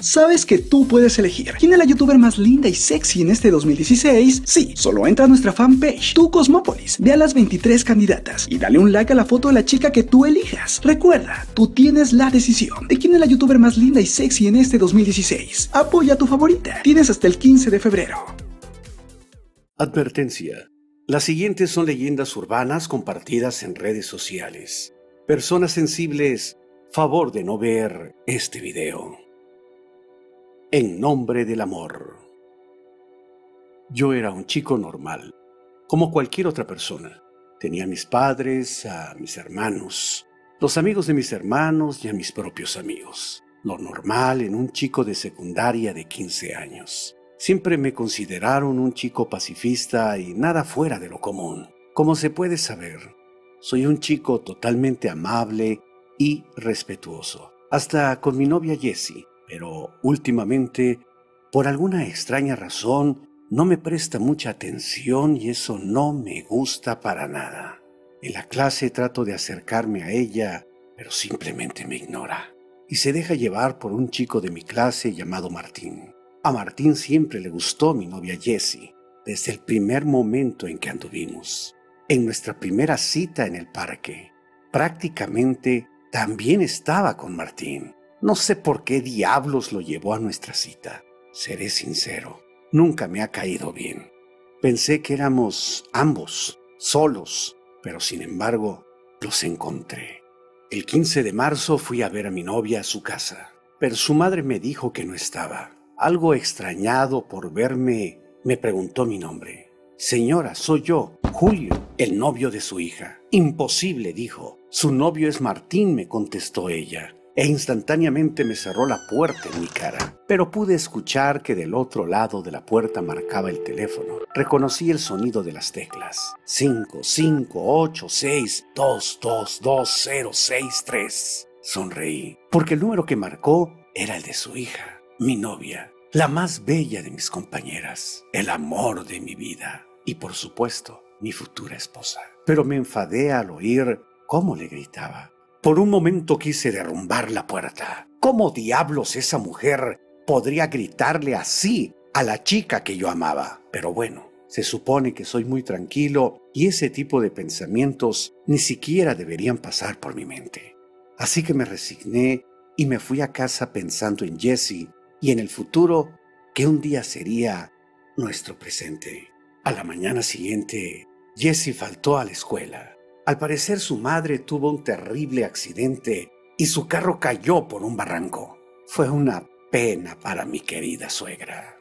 Sabes que tú puedes elegir quién es la youtuber más linda y sexy en este 2016. Sí, solo entra a nuestra fanpage Tu Cosmopolis, ve a las 23 candidatas y dale un like a la foto de la chica que tú elijas. Recuerda, tú tienes la decisión de quién es la youtuber más linda y sexy en este 2016. Apoya a tu favorita, tienes hasta el 15 de febrero. Advertencia: las siguientes son leyendas urbanas compartidas en redes sociales. Personas sensibles, favor de no ver este video. En nombre del amor. Yo era un chico normal, como cualquier otra persona. Tenía a mis padres, a mis hermanos, los amigos de mis hermanos y a mis propios amigos. Lo normal en un chico de secundaria de 15 años. Siempre me consideraron un chico pacifista y nada fuera de lo común. Como se puede saber, soy un chico totalmente amable y respetuoso, hasta con mi novia Jessie. Pero últimamente, por alguna extraña razón, no me presta mucha atención y eso no me gusta para nada. En la clase trato de acercarme a ella, pero simplemente me ignora. Y se deja llevar por un chico de mi clase llamado Martín. A Martín siempre le gustó mi novia Jessie, desde el primer momento en que anduvimos. En nuestra primera cita en el parque, prácticamente también estaba con Martín. No sé por qué diablos lo llevó a nuestra cita. Seré sincero, nunca me ha caído bien. Pensé que éramos ambos, solos, pero sin embargo, los encontré. El 15 de marzo fui a ver a mi novia a su casa, pero su madre me dijo que no estaba. Algo extrañado por verme, me preguntó mi nombre. Señora, soy yo, Julio, el novio de su hija. Imposible, dijo. Su novio es Martín, me contestó ella. E instantáneamente me cerró la puerta en mi cara, pero pude escuchar que del otro lado de la puerta marcaba el teléfono. Reconocí el sonido de las teclas. 55862222063. Sonreí, porque el número que marcó era el de su hija, mi novia, la más bella de mis compañeras, el amor de mi vida y, por supuesto, mi futura esposa. Pero me enfadé al oír cómo le gritaba. Por un momento quise derrumbar la puerta. ¿Cómo diablos esa mujer podría gritarle así a la chica que yo amaba? Pero bueno, se supone que soy muy tranquilo y ese tipo de pensamientos ni siquiera deberían pasar por mi mente. Así que me resigné y me fui a casa pensando en Jessie y en el futuro que un día sería nuestro presente. A la mañana siguiente, Jessie faltó a la escuela. Al parecer su madre tuvo un terrible accidente y su carro cayó por un barranco. Fue una pena para mi querida suegra.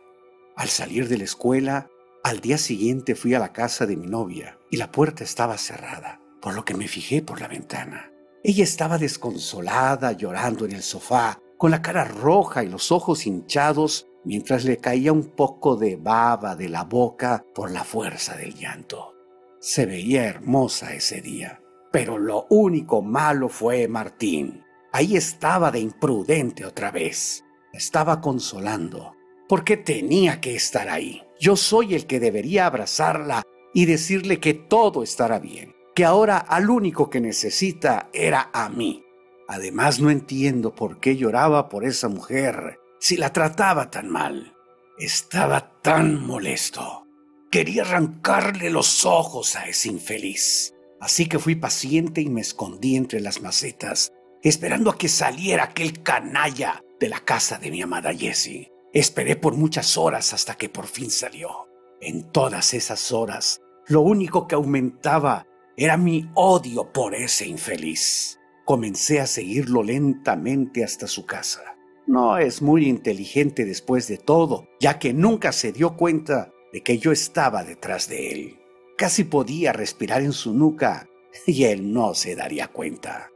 Al salir de la escuela, al día siguiente fui a la casa de mi novia y la puerta estaba cerrada, por lo que me fijé por la ventana. Ella estaba desconsolada, llorando en el sofá, con la cara roja y los ojos hinchados, mientras le caía un poco de baba de la boca por la fuerza del llanto. Se veía hermosa ese día, pero lo único malo fue Martín. Ahí estaba de imprudente otra vez. Estaba consolando. ¿Por qué tenía que estar ahí? Yo soy el que debería abrazarla y decirle que todo estará bien, que ahora al único que necesita era a mí. Además, no entiendo por qué lloraba por esa mujer si la trataba tan mal. Estaba tan molesto. Quería arrancarle los ojos a ese infeliz. Así que fui paciente y me escondí entre las macetas, esperando a que saliera aquel canalla de la casa de mi amada Jessie. Esperé por muchas horas hasta que por fin salió. En todas esas horas, lo único que aumentaba era mi odio por ese infeliz. Comencé a seguirlo lentamente hasta su casa. No es muy inteligente después de todo, ya que nunca se dio cuenta de que yo estaba detrás de él. Casi podía respirar en su nuca y él no se daría cuenta.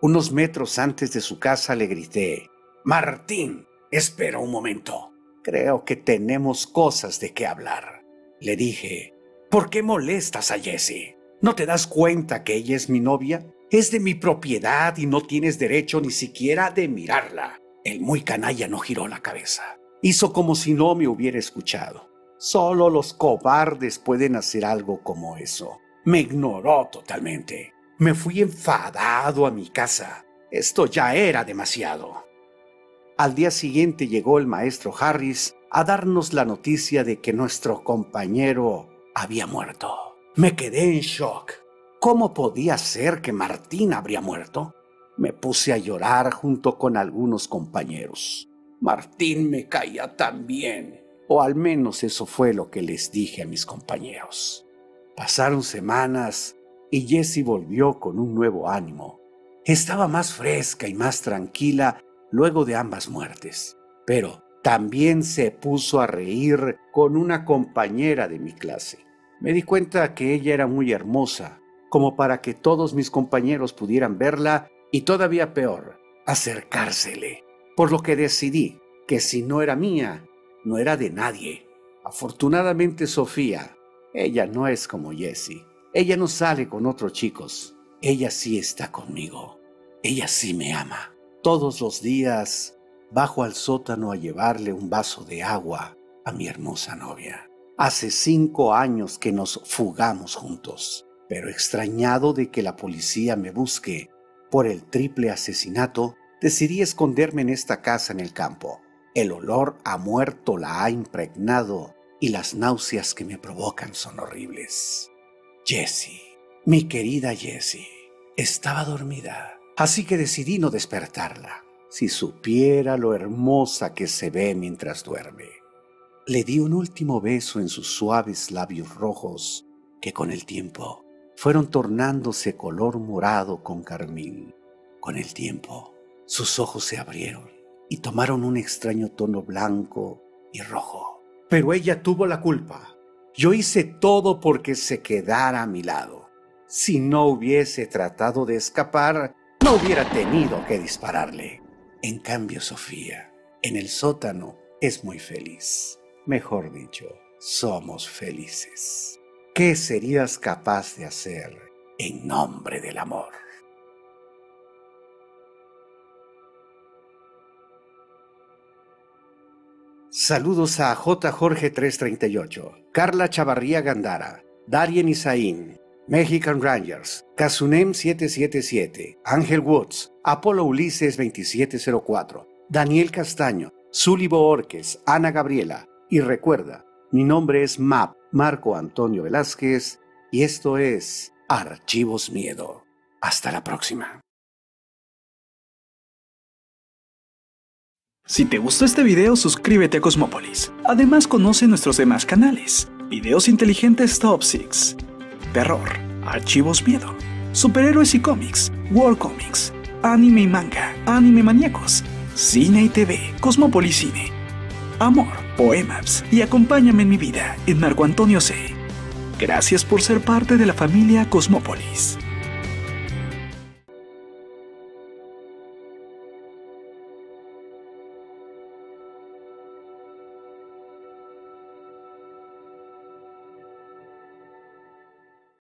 Unos metros antes de su casa le grité: «Martín, espera un momento. Creo que tenemos cosas de qué hablar». Le dije: «¿Por qué molestas a Jessie? ¿No te das cuenta que ella es mi novia? Es de mi propiedad y no tienes derecho ni siquiera de mirarla». El muy canalla no giró la cabeza. Hizo como si no me hubiera escuchado. Solo los cobardes pueden hacer algo como eso. Me ignoró totalmente. Me fui enfadado a mi casa. Esto ya era demasiado. Al día siguiente llegó el maestro Harris a darnos la noticia de que nuestro compañero había muerto. Me quedé en shock. ¿Cómo podía ser que Martín habría muerto? Me puse a llorar junto con algunos compañeros. Martín me caía tan bien, o al menos eso fue lo que les dije a mis compañeros. Pasaron semanas y Jessie volvió con un nuevo ánimo. Estaba más fresca y más tranquila luego de ambas muertes, pero también se puso a reír con una compañera de mi clase. Me di cuenta que ella era muy hermosa, como para que todos mis compañeros pudieran verla y todavía peor, acercársele. Por lo que decidí que si no era mía, no era de nadie. Afortunadamente Sofía, ella no es como Jessie. Ella no sale con otros chicos. Ella sí está conmigo. Ella sí me ama. Todos los días bajo al sótano a llevarle un vaso de agua a mi hermosa novia. Hace 5 años que nos fugamos juntos, pero extrañado de que la policía me busque por el triple asesinato, decidí esconderme en esta casa en el campo. El olor a muerto la ha impregnado y las náuseas que me provocan son horribles. Jessie, mi querida Jessie, estaba dormida, así que decidí no despertarla. Si supiera lo hermosa que se ve mientras duerme. Le di un último beso en sus suaves labios rojos que con el tiempo fueron tornándose color morado con carmín. Con el tiempo, sus ojos se abrieron y tomaron un extraño tono blanco y rojo. Pero ella tuvo la culpa. Yo hice todo porque se quedara a mi lado. Si no hubiese tratado de escapar, no hubiera tenido que dispararle. En cambio, Sofía, en el sótano, es muy feliz. Mejor dicho, somos felices. ¿Qué serías capaz de hacer en nombre del amor? Saludos a J. Jorge 338, Carla Chavarría Gandara, Darien Isaín, Mexican Rangers, Kazunem 777, Ángel Woods, Apolo Ulises 2704, Daniel Castaño, Zulibo Orques, Ana Gabriela. Y recuerda, mi nombre es MAP, Marco Antonio Velázquez, y esto es Archivos Miedo. Hasta la próxima. Si te gustó este video, suscríbete a Cosmopolis. Además, conoce nuestros demás canales. Videos inteligentes Top 6. Terror, Archivos Miedo, Superhéroes y Cómics, World Comics, Anime y Manga, Anime Maníacos, Cine y TV, Cosmopolis Cine, Amor, Poemas y Acompáñame en mi vida en Marco Antonio C. Gracias por ser parte de la familia Cosmopolis.